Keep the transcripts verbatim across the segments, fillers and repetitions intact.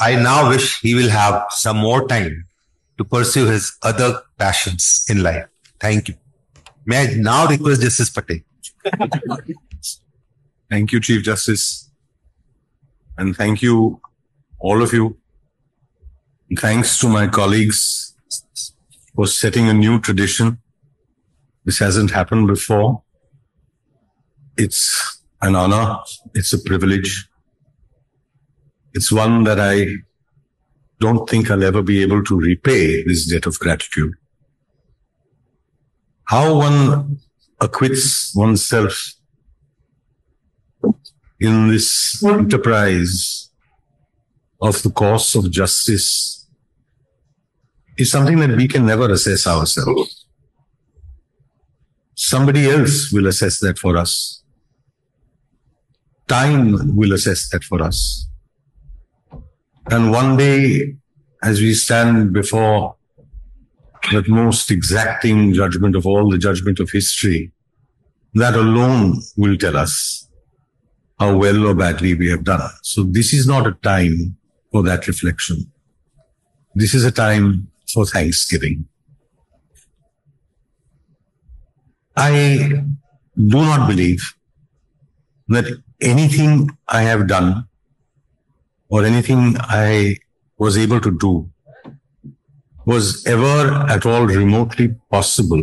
I now wish he will have some more time to pursue his other passions in life. Thank you. May I now request Justice Patel? Thank you, Chief Justice. And thank you, all of you. Thanks to my colleagues for setting a new tradition. This hasn't happened before. It's an honor. It's a privilege. It's one that I don't think I'll ever be able to repay, this debt of gratitude. How one acquits oneself in this enterprise of the cause of justice is something that we can never assess ourselves. Somebody else will assess that for us. Time will assess that for us. And one day, as we stand before that most exacting judgment of all, the judgment of history, that alone will tell us how well or badly we have done. So this is not a time for that reflection. This is a time for thanksgiving. I do not believe that anything I have done or anything I was able to do was ever at all remotely possible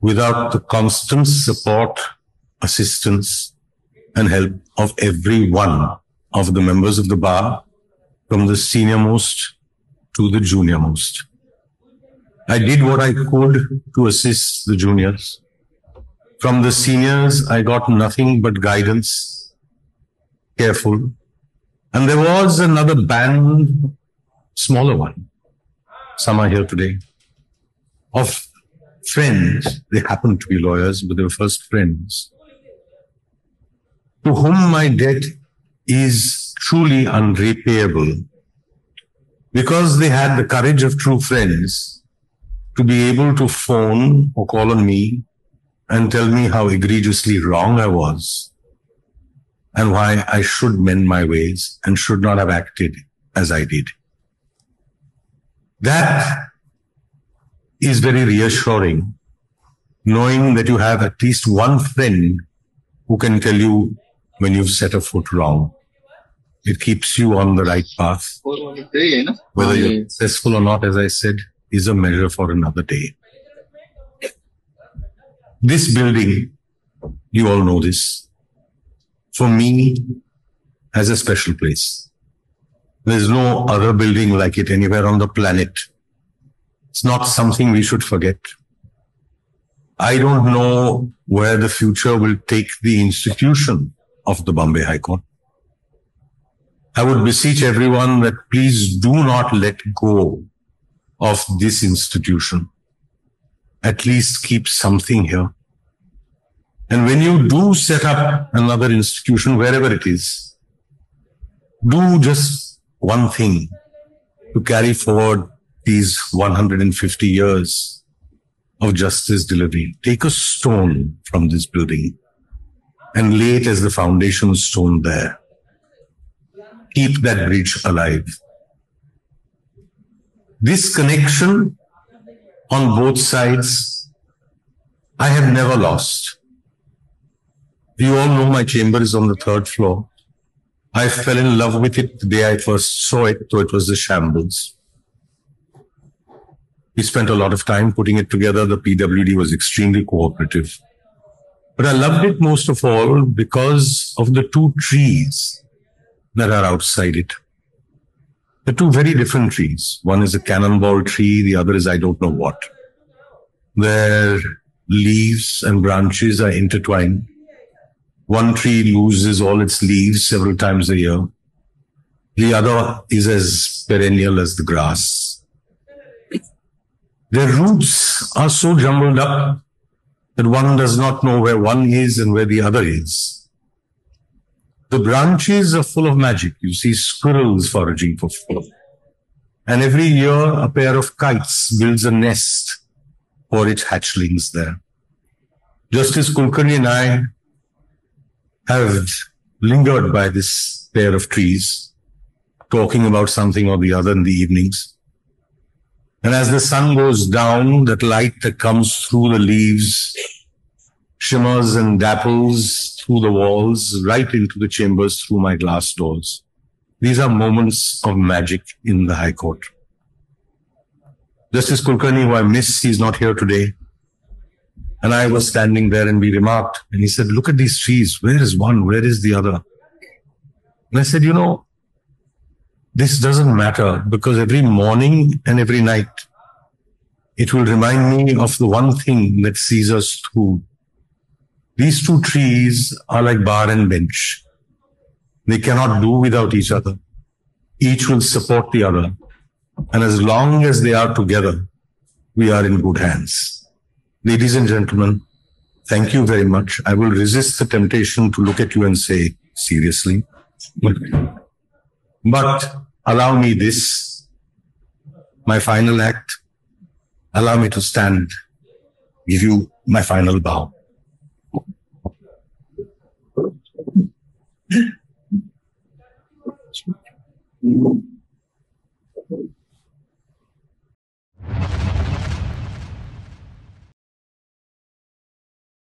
without the constant support, assistance, and help of every one of the members of the bar, from the senior most to the junior most. I did what I could to assist the juniors. From the seniors, I got nothing but guidance, careful. And there was another band, smaller one, some are here today, of friends. They happened to be lawyers, but they were first friends, to whom my debt is truly unrepayable, because they had the courage of true friends to be able to phone or call on me and tell me how egregiously wrong I was, and why I should mend my ways and should not have acted as I did. That is very reassuring, knowing that you have at least one friend who can tell you when you've set a foot wrong. It keeps you on the right path. Whether you're successful or not, as I said, is a measure for another day. This building, you all know this, for me, has a special place. There's no other building like it anywhere on the planet. It's not something we should forget. I don't know where the future will take the institution of the Bombay High Court. I would beseech everyone that please do not let go of this institution. At least keep something here. And when you do set up another institution, wherever it is, do just one thing to carry forward these one hundred fifty years of justice delivery. Take a stone from this building and lay it as the foundation stone there. Keep that bridge alive. This connection on both sides, I have never lost. You all know my chamber is on the third floor. I fell in love with it the day I first saw it, though it was the shambles. We spent a lot of time putting it together. The P W D was extremely cooperative. But I loved it most of all because of the two trees that are outside it. The two very different trees. One is a cannonball tree. The other is I don't know what. Their leaves and branches are intertwined. One tree loses all its leaves several times a year. The other is as perennial as the grass. Their roots are so jumbled up that one does not know where one is and where the other is. The branches are full of magic. You see squirrels foraging for food. And every year a pair of kites builds a nest for its hatchlings there. Justice Kulkarni and I have lingered by this pair of trees talking about something or the other in the evenings. And as the sun goes down, that light that comes through the leaves shimmers and dapples through the walls, right into the chambers through my glass doors. These are moments of magic in the High Court. Justice Kulkarni, who I miss, he's not here today. And I was standing there and we remarked, and he said, look at these trees. Where is one? Where is the other? And I said, you know, this doesn't matter, because every morning and every night, it will remind me of the one thing that sees us through. These two trees are like bar and bench. They cannot do without each other. Each will support the other. And as long as they are together, we are in good hands. Ladies and gentlemen, thank you very much. I will resist the temptation to look at you and say, seriously. But, but allow me this, my final act. Allow me to stand, give you my final bow.